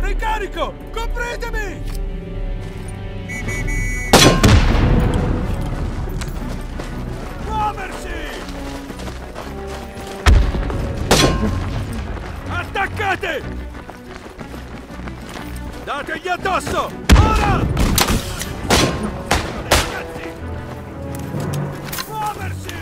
Ricarico, copritemi! Attaccate! Dategli addosso! Ora! Ragazzi! Muoversi!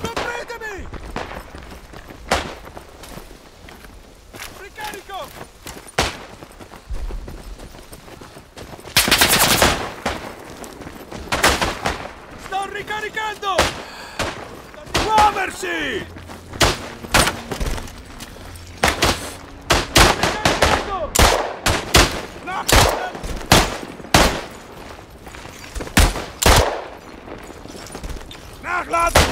Completemi! Ricarico! Sto ricaricando! Muoversi! Sto ricaricando! No! Nachladen!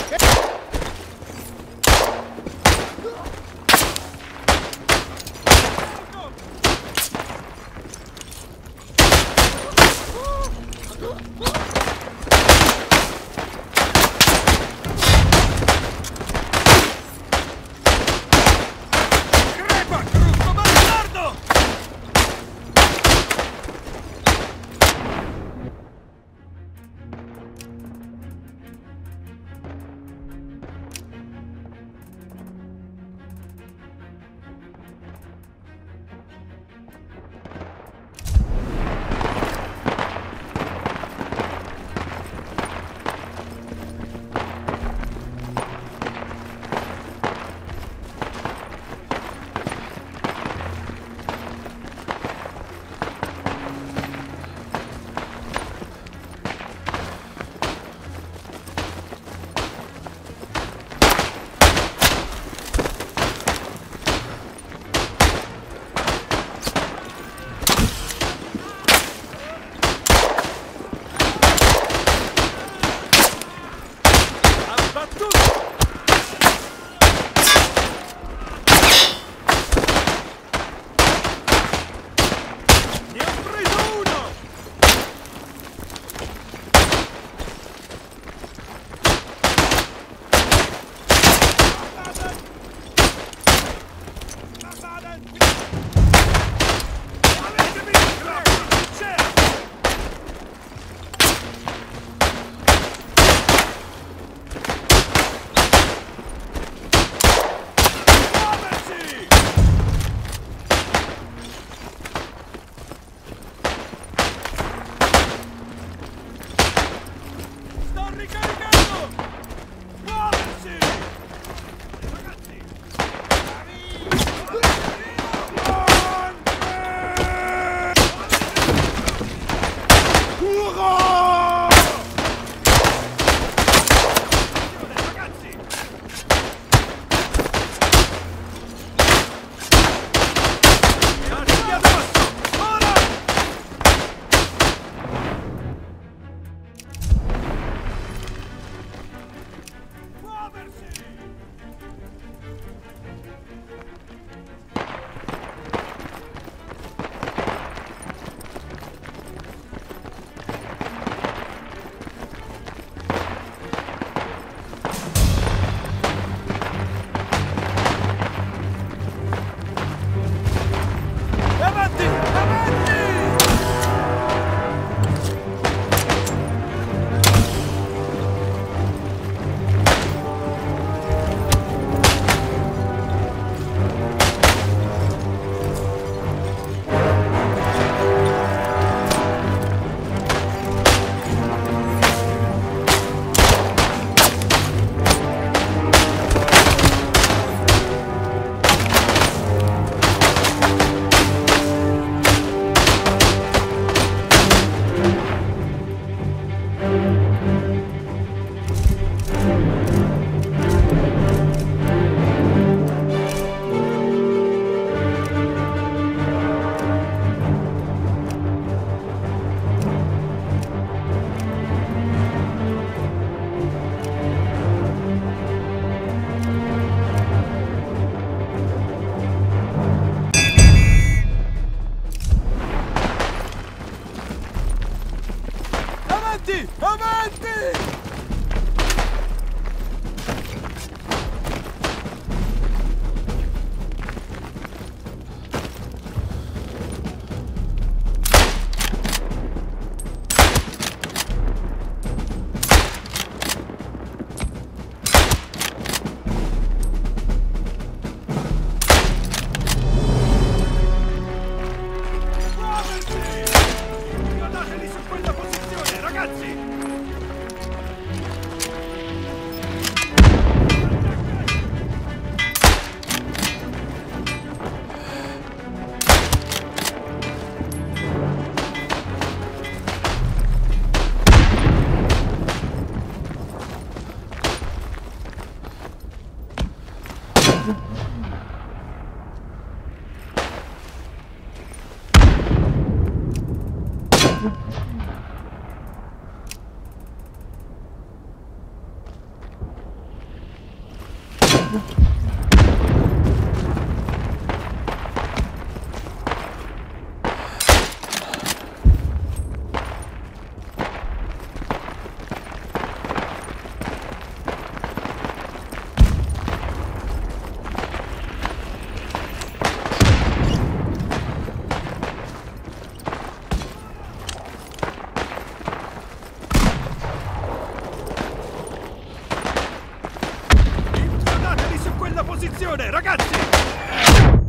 Ragazzi!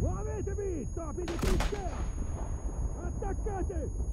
Lo avete visto? Avete trinchera! Attaccate!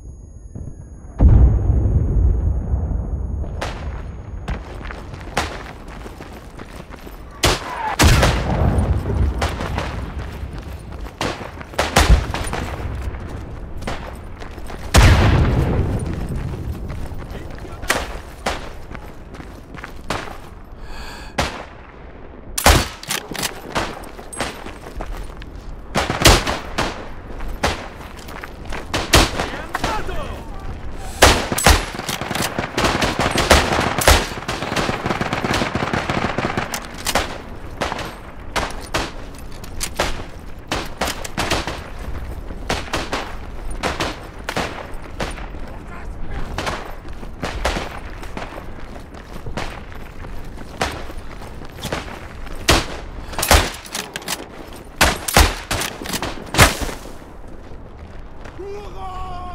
Hurrah!